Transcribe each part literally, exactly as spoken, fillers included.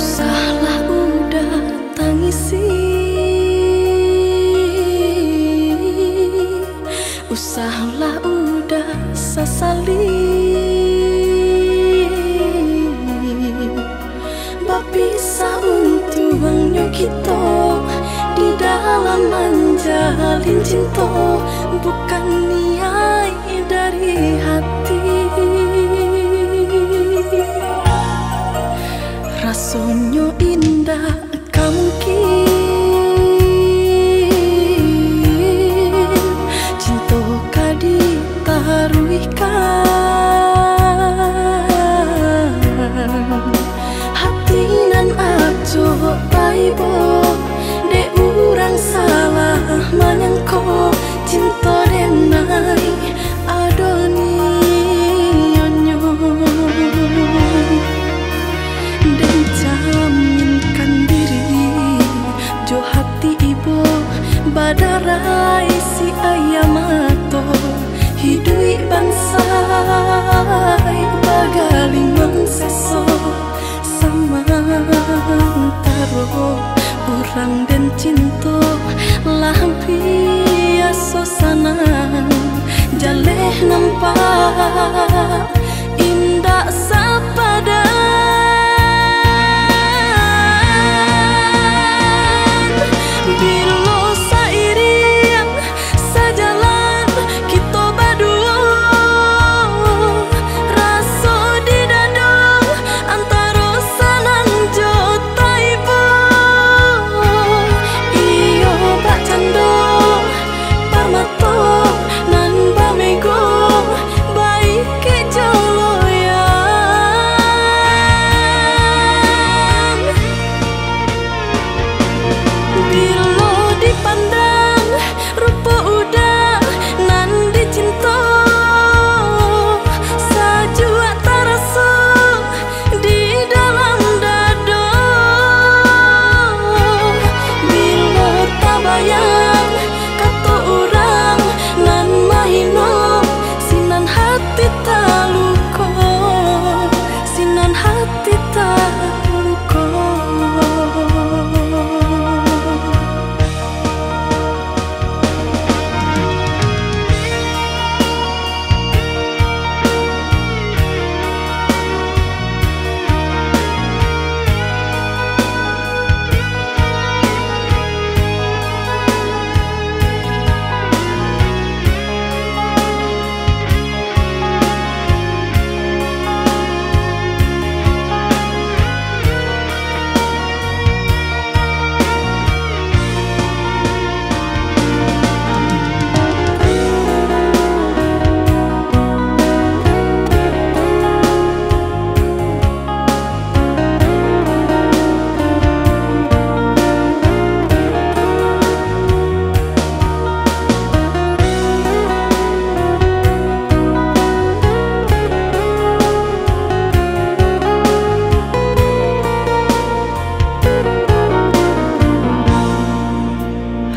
usahlah udah tangisi, usahlah udah sesali, bisa untuk bangnya kita di dalam menjalin cinta, bukan niat dari hati. Rasanya indah kamki cinta kadi taruhkan hati nan acoh taibo de urang salah menyangko cinta denai adoni badarai si ayamato hidui bansai bagali mangseso samantaro urang dan cinto lampia sosanan jaleh nampak indah sepadan.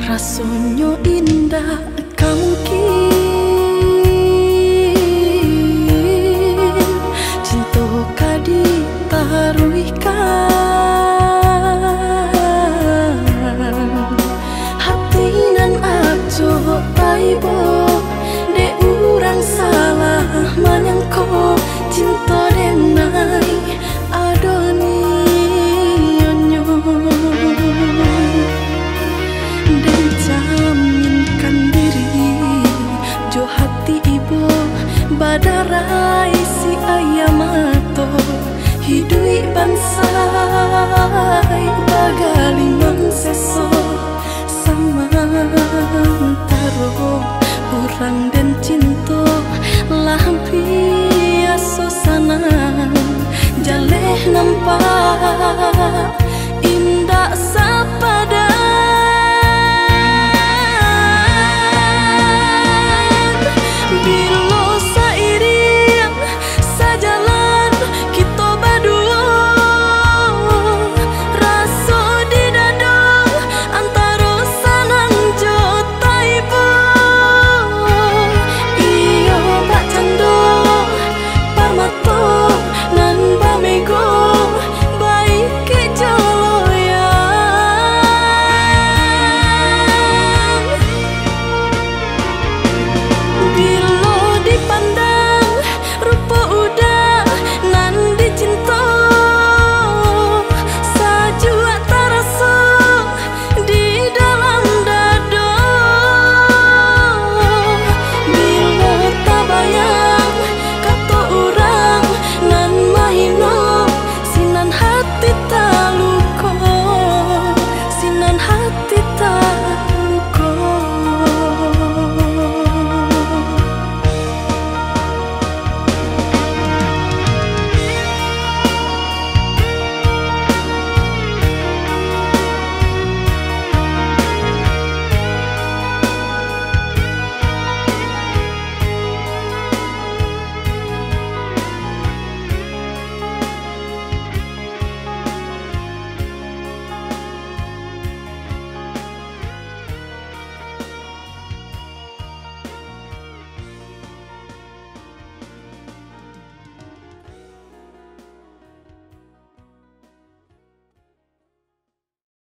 Rasanya indah kamungkin cinta kadi taruhkan hati nan acoh taibo de urang salah menyangko cinta denai adoni. Badarai si ayamato hidui bansai bagali mangseso samantaro urang dan cinto lampia sosana jaleh nampak